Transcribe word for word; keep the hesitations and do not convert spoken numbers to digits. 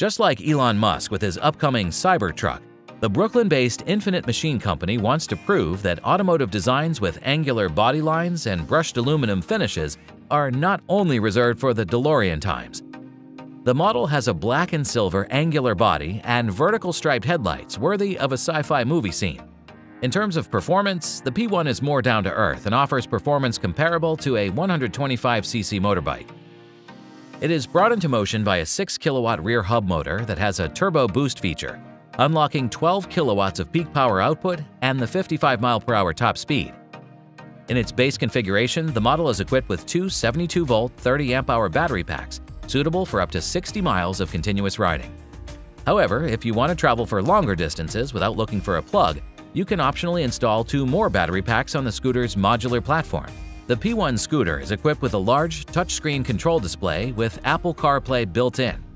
Just like Elon Musk with his upcoming Cybertruck, the Brooklyn-based Infinite Machine Company wants to prove that automotive designs with angular body lines and brushed aluminum finishes are not only reserved for the DeLorean times. The model has a black and silver angular body and vertical striped headlights worthy of a sci-fi movie scene. In terms of performance, the P one is more down to earth and offers performance comparable to a one hundred twenty-five c c motorbike. It is brought into motion by a six kilowatt rear hub motor that has a turbo boost feature, unlocking twelve kilowatts of peak power output and the fifty-five mile per hour top speed. In its base configuration, the model is equipped with two seventy-two volt, thirty amp hour battery packs, suitable for up to sixty miles of continuous riding. However, if you want to travel for longer distances without looking for a plug, you can optionally install two more battery packs on the scooter's modular platform. The P one scooter is equipped with a large touchscreen control display with Apple CarPlay built in.